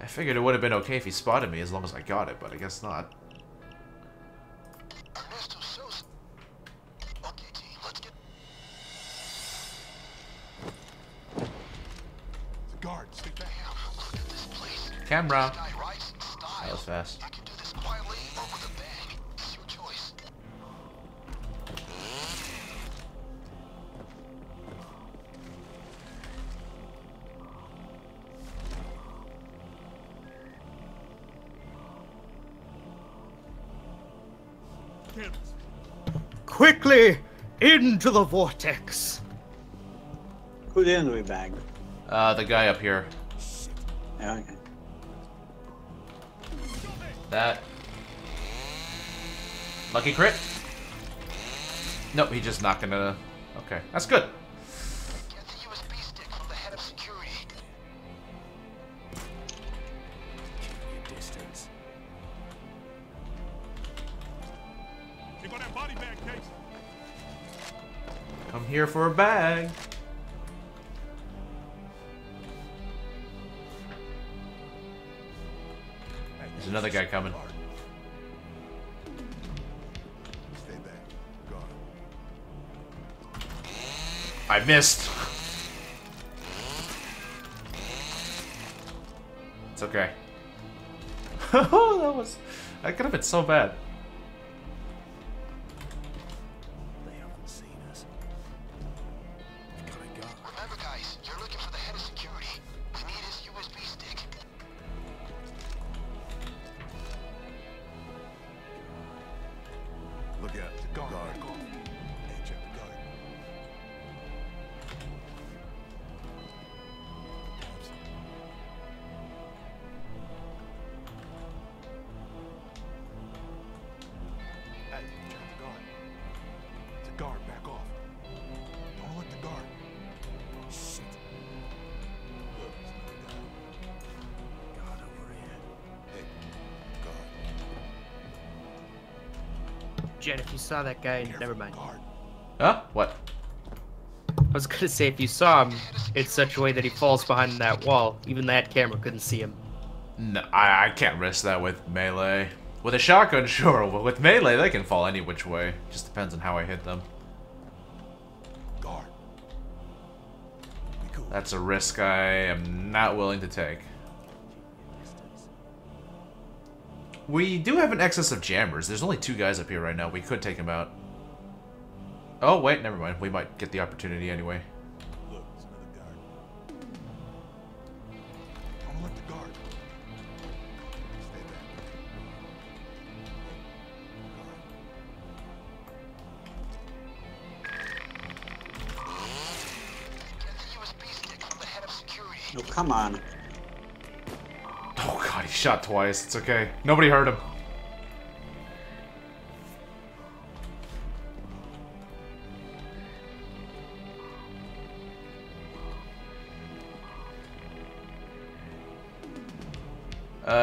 I figured it would have been okay if he spotted me as long as I got it, but I guess not. Ernesto Sosa. Okay, team, let's get... The guards, they bam. Look at this place. Camera. That was fast. I can do this quietly or with a bang. It's your choice. Quickly into the vortex. Who didn't we bag? The guy up here. Yeah, okay. That lucky crit? Nope, he's just not gonna. Okay, that's good. Get the USB stick from the head of security. Keep your distance. You got that body bag, Kate. Come here for a bag. There's another guy coming. Stay back. Gone. I missed. It's okay. Oh, that could have been so bad. They haven't seen us. Gotta go. Remember, guys, you're looking for the head of security. We need his USB stick. Look out, the guard. Edge of the guard. The guard back off. Don't let the guard. Oh, shit. God over here. Hey, guard. Jen, if you saw that guy, never mind. Huh? What? I was gonna say, if you saw him in such a way that he falls behind that wall, even that camera couldn't see him. No, I can't risk that with melee. With a shotgun, sure, but with melee, they can fall any which way. Just depends on how I hit them. Guard. Be cool. That's a risk I am not willing to take. We do have an excess of jammers. There's only two guys up here right now. We could take them out. Oh, wait, never mind. We might get the opportunity anyway. Look, there's another guard. Don't let the guard. Stay back. Get the USB stick from the head of security. Oh, come on. Oh god, he shot twice. It's okay. Nobody heard him.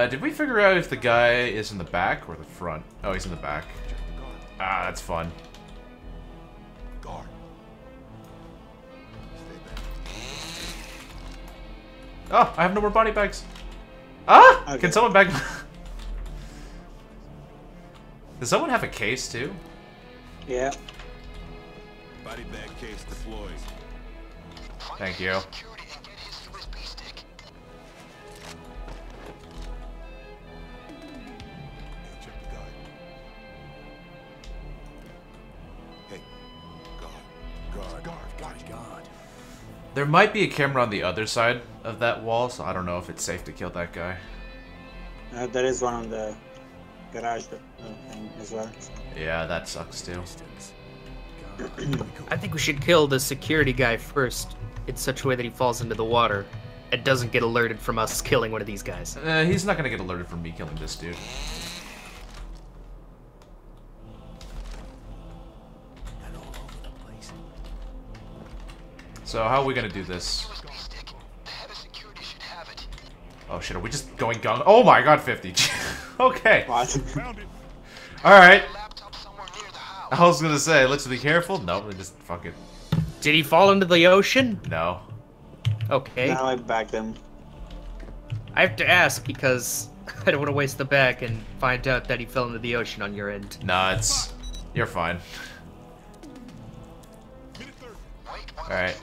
Did we figure out if the guy is in the back or the front? Oh, he's in the back. Ah, that's fun. Guard. Stay back. Oh, I have no more body bags. Ah! Okay. Can someone back... Does someone have a case, too? Yeah. Body bag case deployed. Thank you. There might be a camera on the other side of that wall, so I don't know if it's safe to kill that guy. There is one on the garage thing as well. Yeah, that sucks too. I think we should kill the security guy first, in such a way that he falls into the water and doesn't get alerted from us killing one of these guys. He's not gonna get alerted from me killing this dude. So how are we gonna do this? Oh shit, are we just going gung? Oh my god, 50. Okay. Alright. I was gonna say, let's be careful. No, just fuck it. Did he fall into the ocean? No. Okay. Now I back them. I have to ask because I don't want to waste the bag and find out that he fell into the ocean on your end. Nah, it's... you're fine. Alright.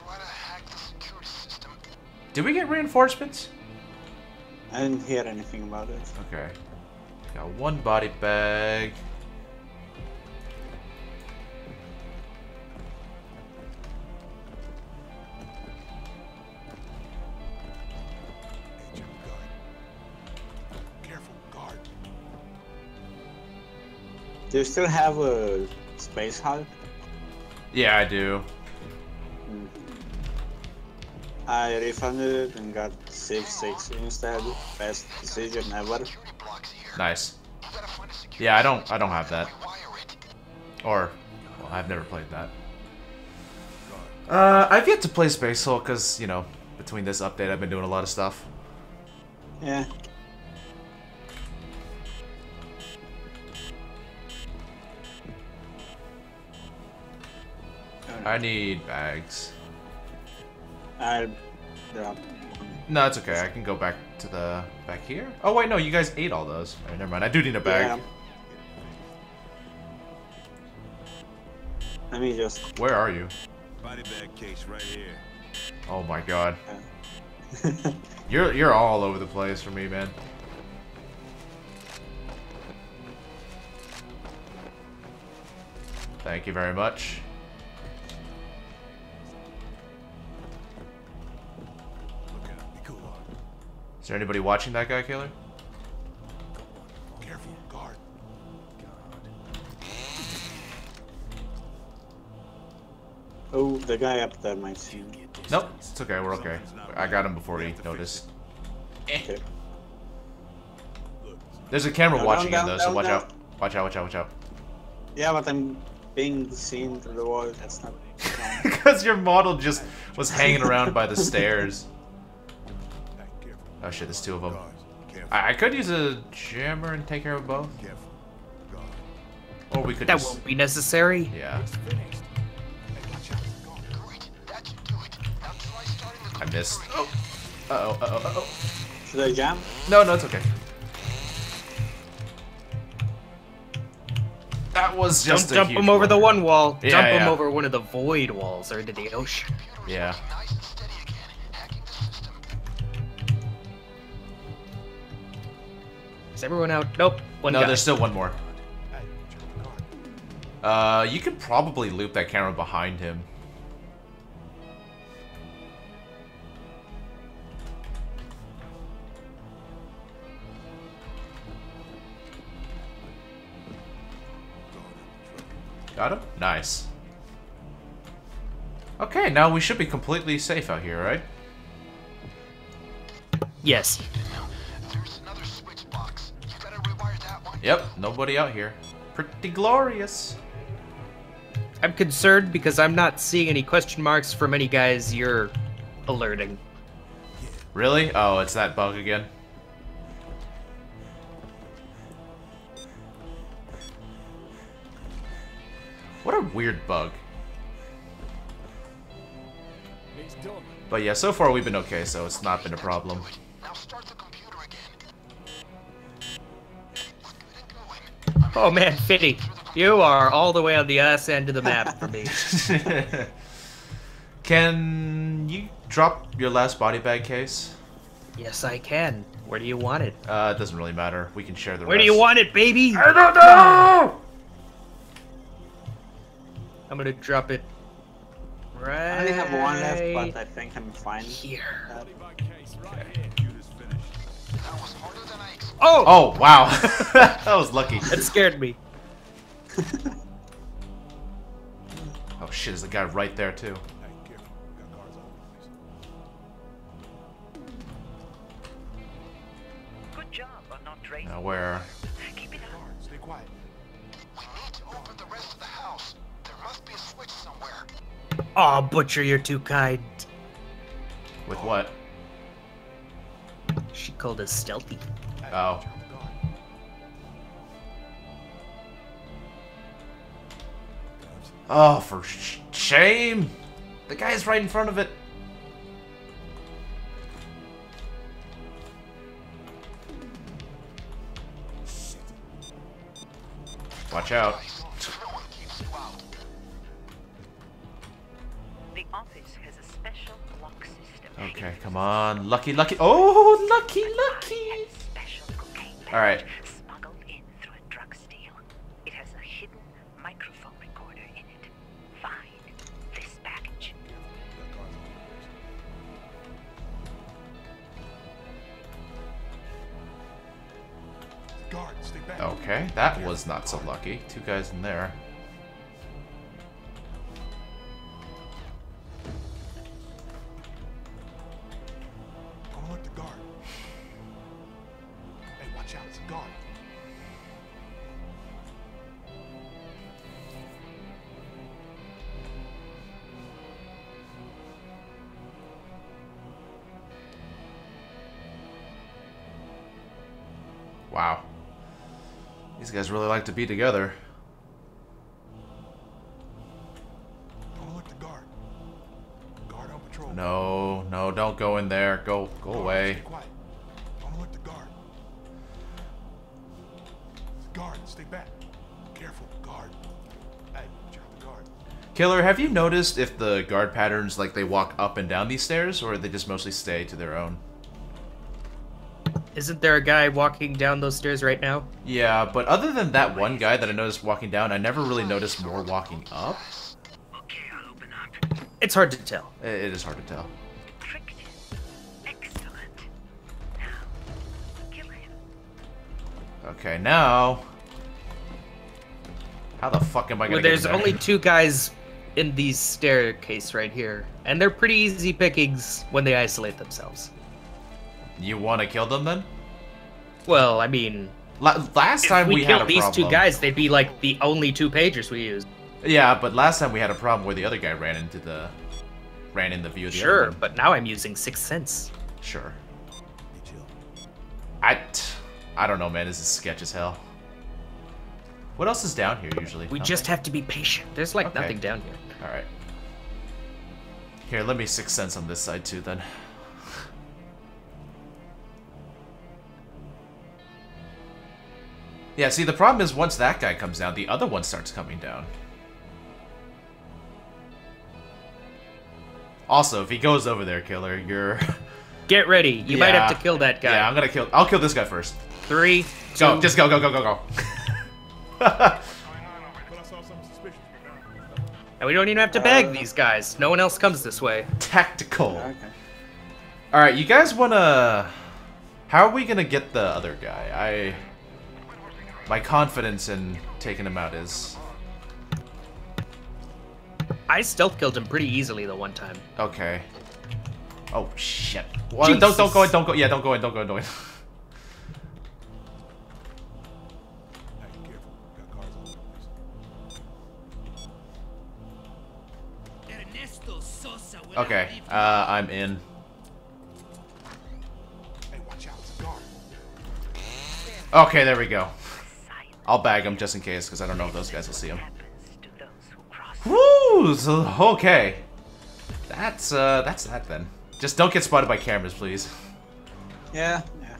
Did we get reinforcements? I didn't hear anything about it. Okay. Got one body bag. Do you still have a space hulk? Yeah, I do. Mm. I refunded it and got 6-6 instead. Best decision ever. Nice. Yeah, I don't have that. Or, well, I've never played that. I've yet to play space hulk because, you know, between this update I've been doing a lot of stuff. Yeah. I need bags. No, it's okay. I can go back to the back here. Oh wait, no, you guys ate all those. All right, never mind. I do need a bag. Yeah. Let me just. Where are you? Body bag case right here. Oh my god. you're all over the place for me, man. Thank you very much. Is there anybody watching that guy, Killer? Careful, guard. Oh, the guy up there might see me. Nope, it's okay, we're okay. I got him before he noticed. Okay. There's a camera watching him though, so watch out. Watch out, watch out, watch out. Yeah, but I'm being seen through the wall. That's not... Because your model just was hanging around by the stairs. Oh shit, there's two of them. I could use a jammer and take care of both. Or we could just... That won't be necessary. Yeah. I missed. Oh. Uh-oh, uh-oh, uh-oh. Should I jam? No, no, it's okay. That was just a huge Don't dump him over the one wall. Yeah, dump him over one of the void walls or into the ocean. Yeah. Everyone out? Nope. One guy. There's still one more. You could probably loop that camera behind him. Got him? Nice. Okay, now we should be completely safe out here, right? Yes. Yep, nobody out here. Pretty glorious. I'm concerned because I'm not seeing any question marks from any guys you're alerting. Really? Oh, it's that bug again. What a weird bug. But yeah, so far we've been okay, so it's not been a problem. Oh man, Fitty, you are all the way on the ass end of the map for me. Can you drop your last body bag case? Yes, I can. Where do you want it? It doesn't really matter. We can share the rest. Where do you want it, baby? I don't know! I'm gonna drop it right here. I only have one left, but I think I'm fine. Here. Okay. Oh! Oh, wow. That was lucky. That scared me. Oh shit, there's a guy right there too. Good job on not racing. Now where? Keep it up. Stay quiet. We need to open the rest of the house. There must be a switch somewhere. Aw, Butcher, you're too kind. With what? She called us stealthy. Oh. Oh, for shame! The guy's right in front of it. Watch out. The office has a special lock system. Okay, come on. Lucky, lucky. Oh, lucky, lucky. All right. Smuggled in through a drug deal. It has a hidden microphone recorder in it. Find this package. Okay, that was not so lucky. Two guys in there. Wow. These guys really like to be together. Don't look to guard. Guard on patrol. No, no, don't go in there. Go away. Stay quiet. Don't look to guard. Guard, stay back. Careful, guard. Hey, drop the guard. Killer, have you noticed if the guard patterns, like they walk up and down these stairs, or they just mostly stay to their own? Isn't there a guy walking down those stairs right now? Yeah, but other than that one guy that I noticed walking down, I never really noticed more walking up. Okay, I'll open up. It's hard to tell. It is hard to tell. Tricked him. Excellent. Now, kill him. Okay, now... how the fuck am I gonna get in there? There's only two guys in these staircase right here, and they're pretty easy pickings when they isolate themselves. You want to kill them then? Well, I mean, last time we had a problem. If we killed these two guys, they'd be like the only two pagers we used. Yeah, but last time we had a problem where the other guy ran into view of the other one. Sure, but now I'm using Sixth Sense. Sure. I don't know, man. This is sketch as hell. What else is down here usually? We just have to be patient. There's like nothing down here. All right. Here, let me Sixth Sense on this side too then. Yeah, see, the problem is once that guy comes down, the other one starts coming down. Also, if he goes over there, Killer, you're... get ready. You might have to kill that guy. Yeah, I'll kill this guy first. 3, 2... Go, just go. And we don't even have to bag these guys. No one else comes this way. Tactical. Okay. Alright, you guys wanna... how are we gonna get the other guy? My confidence in taking him out is... I stealth killed him pretty easily the one time. Okay. Oh shit! Well, don't go in! Don't go! Yeah, don't go in! Don't go in! Don't go in! Ernesto Sosa. Okay. I'm in. Okay, there we go. I'll bag him just in case, because I don't know if those guys will see him. Woo! Okay. That's that then. Just don't get spotted by cameras, please. Yeah. Yeah.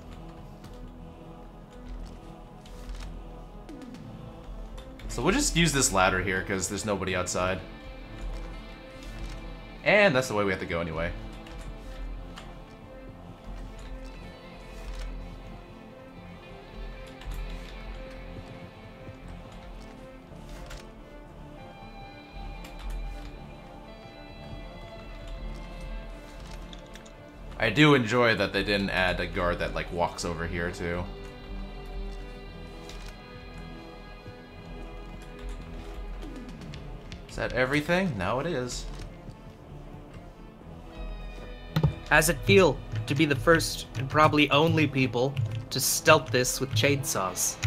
So we'll just use this ladder here, because there's nobody outside. And that's the way we have to go anyway. I do enjoy that they didn't add a guard that, like, walks over here, too. Is that everything? No, it is. How's it feel to be the first and probably only people to stealth this with chainsaws?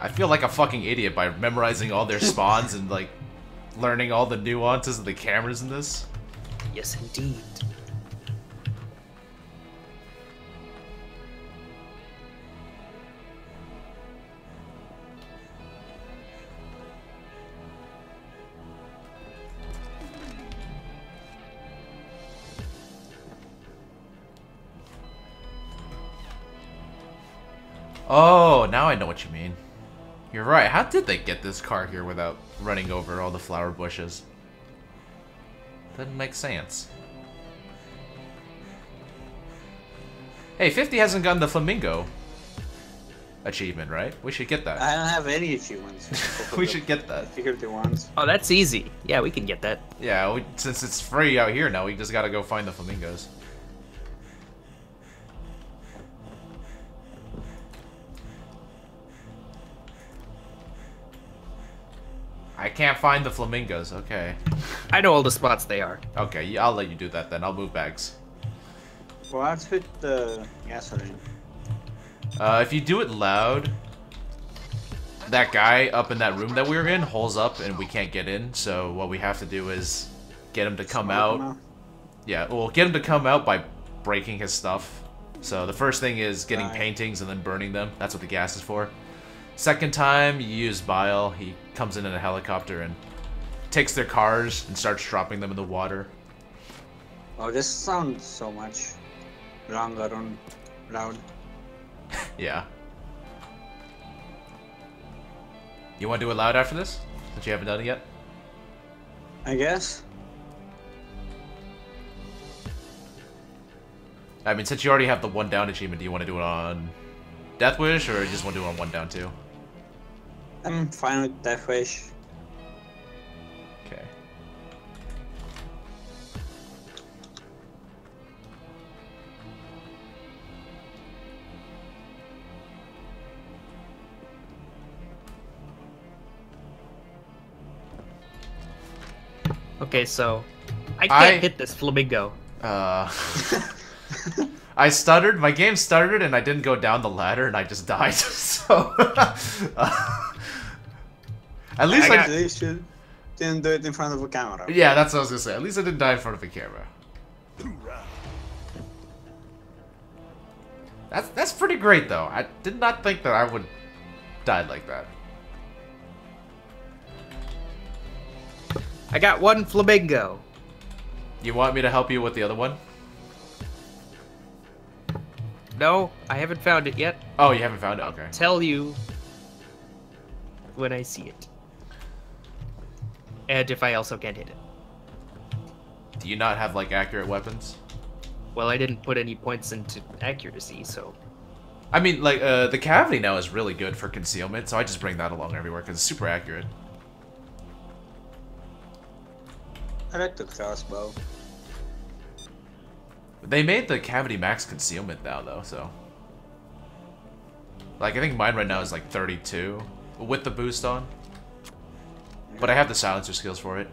I feel like a fucking idiot by memorizing all their spawns and, like, learning all the nuances of the cameras in this. Yes, indeed. Oh, now I know what you mean. You're right. How did they get this car here without running over all the flower bushes? Doesn't make sense. Hey, 50 hasn't gotten the flamingo achievement, right? We should get that. I don't have any achievements. We should get that. Figurative ones. Oh, that's easy. Yeah, we can get that. Yeah, since it's free out here now, we just gotta go find the flamingos. I can't find the flamingos, okay. I know all the spots they are. Okay, I'll let you do that then. I'll move bags. Well, let's put the gasoline. If you do it loud, that guy up in that room that we were in holds up and we can't get in, so what we have to do is get him to come out. Yeah, well, get him to come out by breaking his stuff. So the first thing is getting paintings and then burning them. That's what the gas is for. Second time, you use bile. He comes in a helicopter and takes their cars and starts dropping them in the water. Oh, this sounds so much longer and loud. Yeah. You want to do it loud after this? Since you haven't done it yet? I guess. I mean, since you already have the one down achievement, do you want to do it on Death Wish or you just want to do it on one down too? I'm fine with Death Wish. Okay. Okay, so I can't hit this flamingo. I stuttered. My game stuttered, and I didn't go down the ladder, and I just died. So at least I didn't do it in front of a camera. Yeah, that's what I was gonna say. At least I didn't die in front of a camera. That's pretty great, though. I did not think that I would die like that. I got one flamingo. You want me to help you with the other one? No, I haven't found it yet. Oh, you haven't found it? Okay. I'll tell you when I see it. And if I also can't hit it. Do you not have, like, accurate weapons? Well, I didn't put any points into accuracy, so... I mean, like, the cavity now is really good for concealment, so I just bring that along everywhere because it's super accurate. I like the crossbow. They made the cavity max concealment now, though, so... Like, I think mine right now is like 32 with the boost on. But I have the silencer skills for it.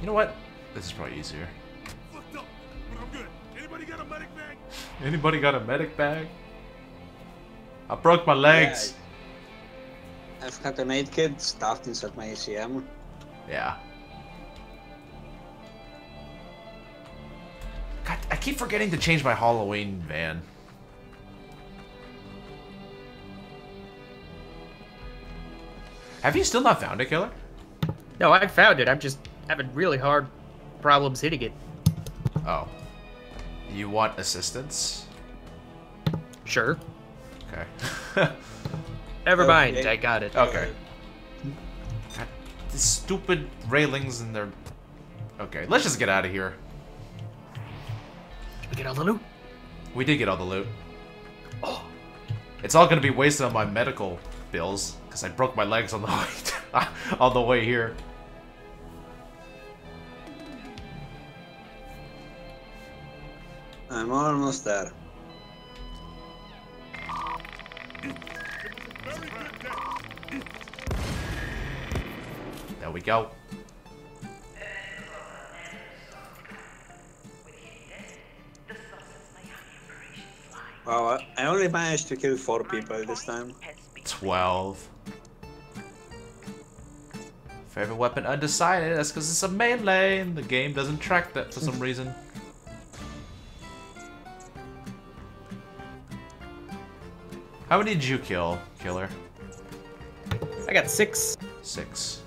You know what? This is probably easier. Fucked up, but I'm good. Anybody got a medic bag? Anybody got a medic bag? I broke my legs. Yeah. I've got an 8 kit stuffed inside my ACM. Yeah. God, I keep forgetting to change my Halloween van. Have you still not found it, Killer? No, I found it. I'm just having really hard problems hitting it. Oh. You want assistance? Sure. Okay. Never mind, I got it. Okay. God, these stupid railings and their... Okay, let's just get out of here. Did we get all the loot? We did get all the loot. Oh. It's all gonna be wasted on my medical bills, because I broke my legs on the way on the way here. I'm almost there. There we go. Wow, I only managed to kill 4 people this time. 12. Favorite weapon undecided. That's because it's a melee and the game doesn't track that for some reason. How many did you kill, Killer? I got 6. 6.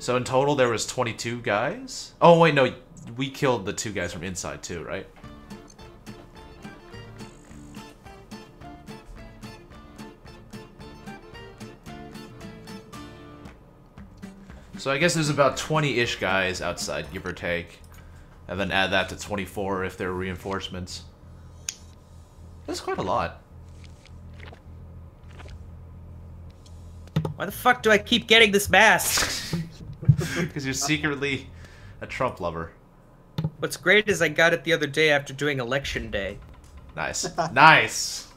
So in total, there was 22 guys? Oh, wait, no. We killed the 2 guys from inside, too, right? So I guess there's about 20-ish guys outside, give or take. And then add that to 24 if they're reinforcements. That's quite a lot. Why the fuck do I keep getting this mask? Because you're secretly a Trump lover. What's great is I got it the other day after doing Election Day. Nice. Nice!